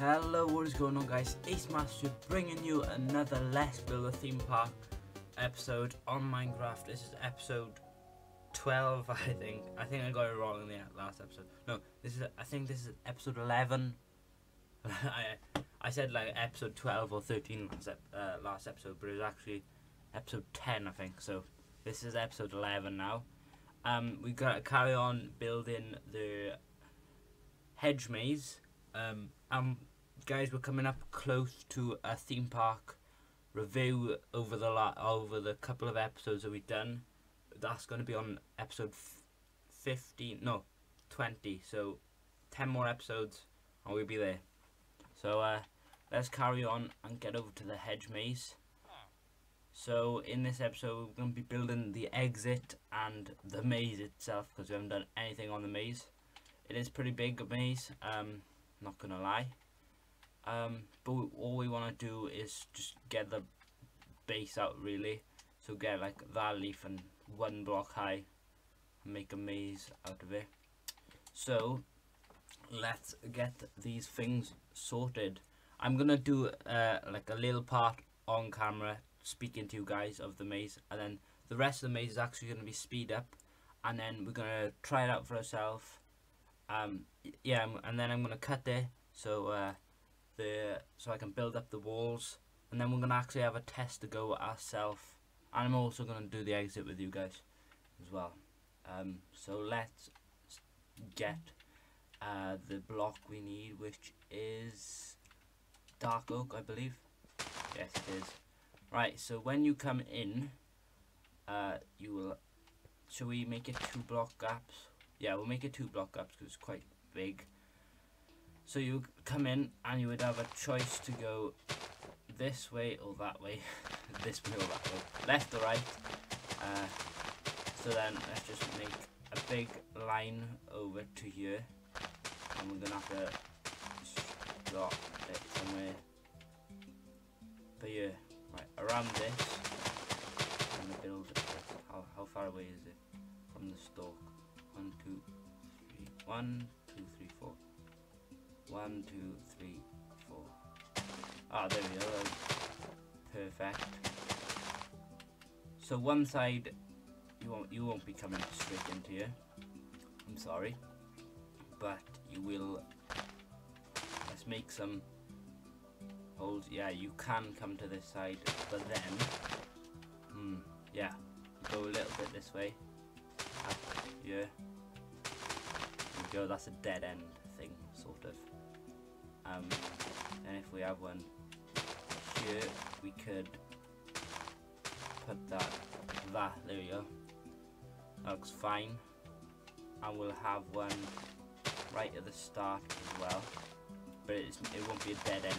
Hello, what is going on, guys? Ace Master bringing you another Let's Build a Theme Park episode on Minecraft. This is episode 12, I think I got it wrong in the last episode. No, I think this is episode 11. I said like episode 12 or 13 last episode, but it was actually episode 10, I think. So this is episode 11 now. We gotta carry on building the hedge maze. Guys, we're coming up close to a theme park review over the couple of episodes that we've done. That's going to be on episode 20, so 10 more episodes and we'll be there. So let's carry on and get over to the hedge maze. So in this episode we're going to be building the exit and the maze itself, because we haven't done anything on the maze. It is pretty big, a maze, not gonna lie, but all we want to do is just get the base out, really. So get like that leaf and one block high and make a maze out of it. So let's get these things sorted. I'm gonna do like a little part on camera speaking to you guys of the maze, and then the rest of the maze is actually gonna be speed up, and then we're gonna try it out for ourselves. Yeah, and then I'm gonna cut there so I can build up the walls, and then we're gonna actually have a test to go ourselves, and I'm also gonna do the exit with you guys as well. So let's get the block we need, which is dark oak, I believe. Yes, it is. Right, so when you come in, you will. Shall we make it 2 block gaps? Yeah, we'll make it 2 block gaps because it's quite big. So you come in and you would have a choice to go this way or that way, this way or that way, left or right. So then let's just make a big line over to here, and we're gonna have to drop it somewhere. But yeah, right around this, and the build. How far away is it from the stalk? 1, 2, 3, 1, 2, 3, 4. 1, 2, 3, 4. Ah, there we go. Perfect. So one side, you won't be coming straight into here. I'm sorry, but you will. Let's make some holes. Yeah, you can come to this side, but then, yeah, go a little bit this way. Up here. Go, that's a dead end thing, sort of. And if we have one here, we could put that, there we go. That looks fine. And we'll have one right at the start as well. But it won't be a dead end,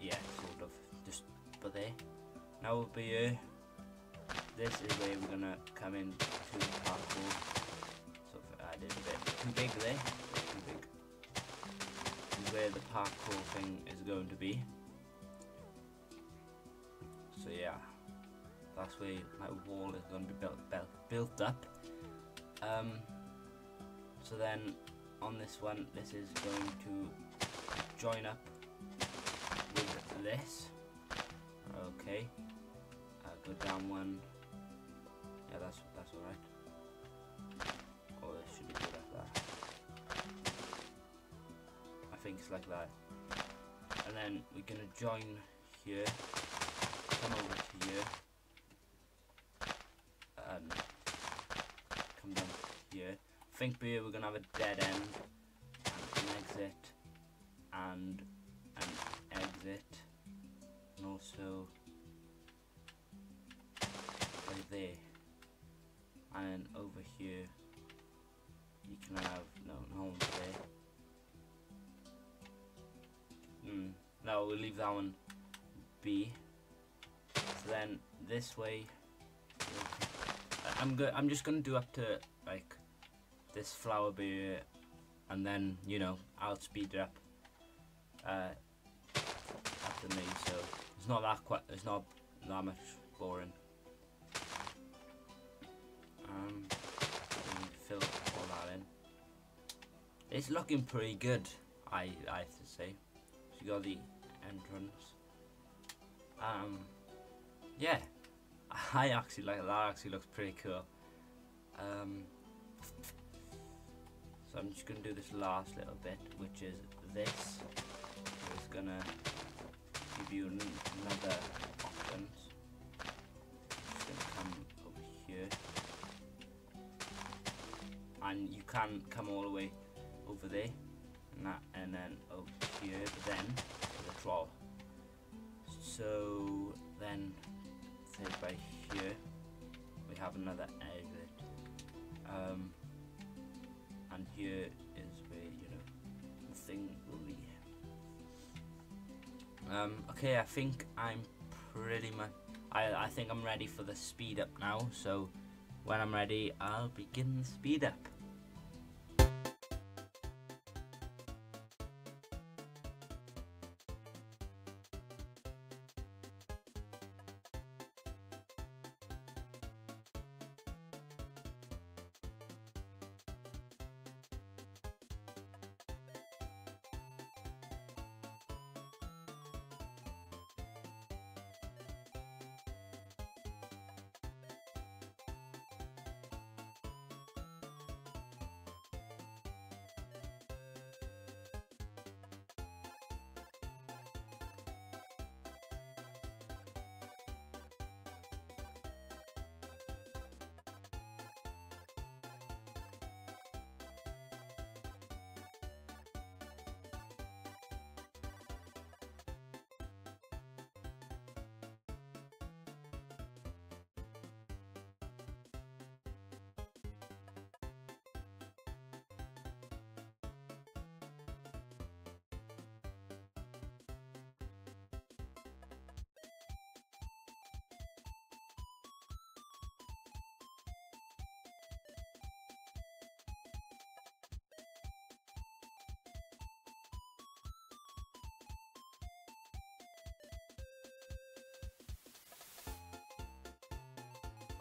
yeah, sort of. Just put there. Now we'll be here. This is where we're gonna come in to the parkour. I did a bit too big there, too big. This is where the parkour thing is going to be. So yeah, that's where my wall is going to be built up. So then on this one, this is going to join up with this. Okay, go down one. Yeah, that's all right. Should be like that. I think it's like that. And then we're gonna join here, come over to here, and come down here. I think here we're gonna have a dead end, and an exit, and an exit, and also right there, and over here. You can have no one there. No, we'll leave that one be. So then this way, I'm just gonna do up to like this flower beer, and then I'll speed it up after me. So it's not that quite. It's not that much boring. Fill all that in. It's looking pretty good, I have to say. you got the entrance. Yeah, I actually like that. Actually looks pretty cool. So I'm just gonna do this last little bit, which is this. It's gonna give you another options. It's gonna come over here, and you can come all the way over there, and that, and then over here. But then the troll. So then, say by here, we have another exit. And here is where, you know, the thing will be. Okay, I think I'm pretty much, I think I'm ready for the speed up now, so when I'm ready, I'll begin the speed up.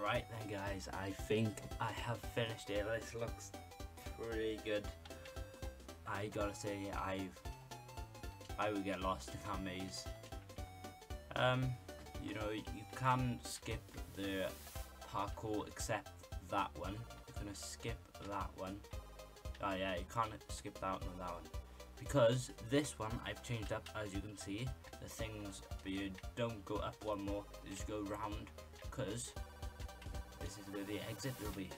Right then guys, I think I have finished it. This looks pretty good. I gotta say, I would get lost in that maze. You know, you can skip the parkour except that one. You're gonna skip that one. Oh yeah, you can't skip that one or that one. Because this one I've changed up, as you can see, the things, but you don't go up one more, you just go round, because this is where the exit will be.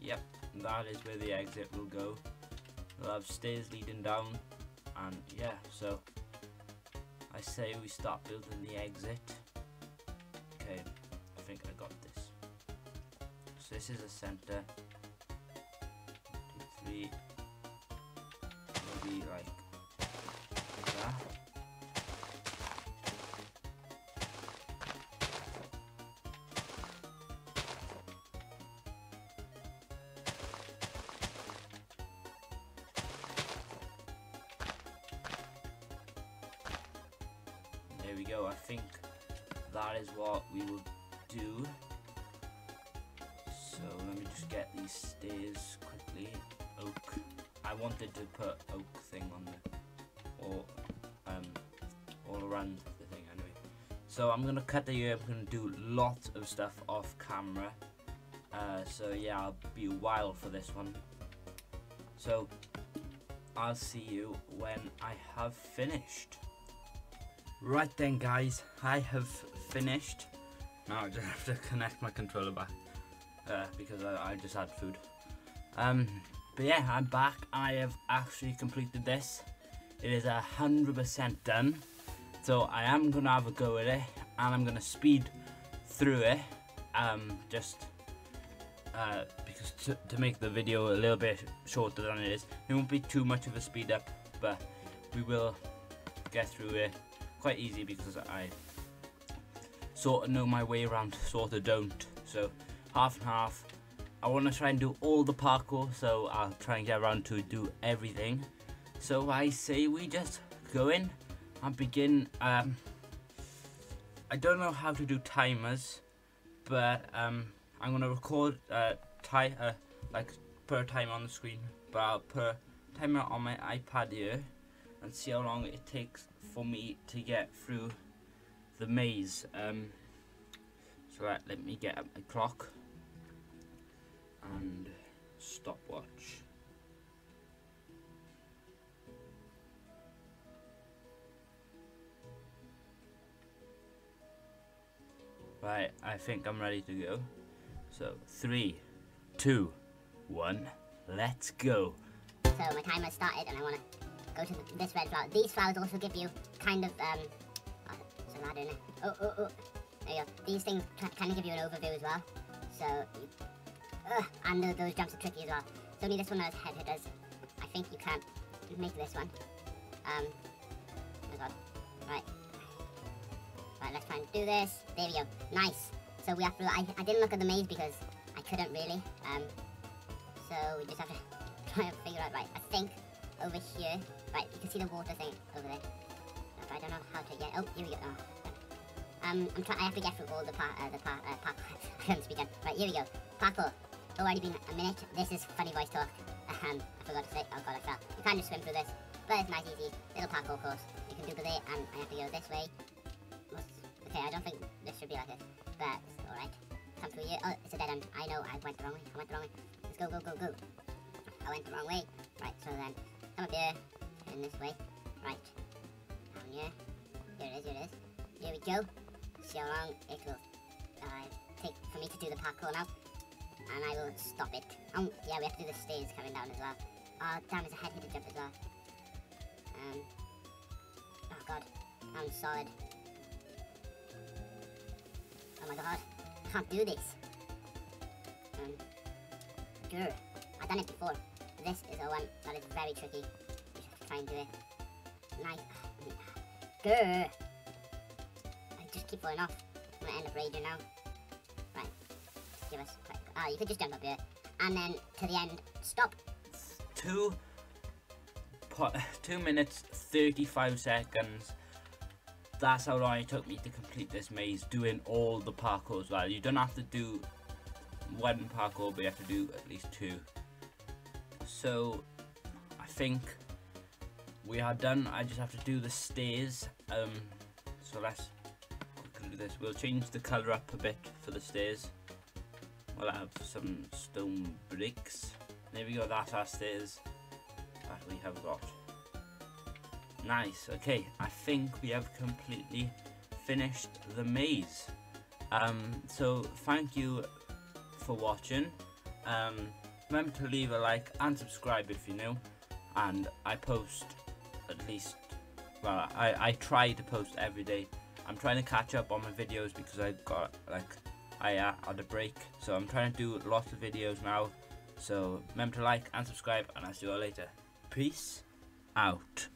Yep, that is where the exit will go. We'll have stairs leading down, and yeah, so I say we start building the exit. Okay, I think I got this. So this is the center. 2, 3, maybe like that. There we go. I think that is what we will do. So let me just get these stairs quickly. Oak. I wanted to put oak thing on the, or all around the thing anyway. So I'm gonna cut the year. I'm gonna do lots of stuff off camera. So yeah, I'll be a while for this one. So I'll see you when I have finished. Right then guys, I have finished. Now I just have to connect my controller back because I just had food. But yeah, I'm back. I have actually completed this. It is 100% done. So I am gonna have a go at it, and I'm gonna speed through it, just because to make the video a little bit shorter than it is. It won't be too much of a speed up, but we will get through it. Quite easy, because I sort of know my way around, sort of don't. So half and half. I want to try and do all the parkour, so I'll try and get around to do everything. So I say we just go in and begin. I don't know how to do timers, but I'm gonna record like put a timer on the screen, but I'll put a timer on my iPad here. and see how long it takes for me to get through the maze. So right, let me get up my clock and stopwatch. Right, I think I'm ready to go. So 3, 2, 1, let's go. So my timer started and I want to go to this red flower. These flowers also give you kind of, oh, there's a ladder in there. Oh, there you go. These things kind of give you an overview as well. So, and those jumps are tricky as well. It's only this one that has head hitters. I think you can't make this one. Oh my god. Right, let's try and do this. There we go. Nice. So we have to, I didn't look at the maze because I couldn't really. So we just have to try and figure out, right, I think over here. Right, you can see the water thing over there. But I don't know how to get. Oh, here we go. Oh. I have to get through all the parkour. I can't speak up. Right, here we go. Parkour. Already been a minute. This is funny voice talk. I forgot to say. Oh god, I fell. You can't just swim through this, but it's nice, easy little parkour course. You can do with it, and I have to go this way. Okay, I don't think this should be like this, but it's all right. Come through here. Oh, it's a dead end. I know. I went the wrong way. Let's go, go. I went the wrong way. Right, so then. Come up here, turn this way, right, down here, here it is, here we go. See how long it will take for me to do the parkour now, and I will stop it. Yeah, we have to do the stairs coming down as well. Oh damn, it's a head hitter jump as well. Oh god, that one's solid. Oh my god, I can't do this. I've done it before. This is a one that is very tricky. We should try and do it. Nice. Grr. I just keep falling off. I'm gonna end up raging now. Right. Give us. Oh, you could just jump up here. And then to the end. Stop. 2 minutes 35 seconds. That's how long it took me to complete this maze, doing all the parkour as well. You don't have to do one parkour, but you have to do at least two. So I think we are done. I just have to do the stairs. So let's do this. We'll change the colour up a bit for the stairs. We'll have some stone bricks. There we go, that's our stairs that we have got. Nice, okay, I think we have completely finished the maze. So thank you for watching. Remember to leave a like and subscribe if you're new, and I post at least, well, I try to post every day. I'm trying to catch up on my videos because I got, like, I had a break, so I'm trying to do lots of videos now. So remember to like and subscribe, and I'll see you all later. Peace out.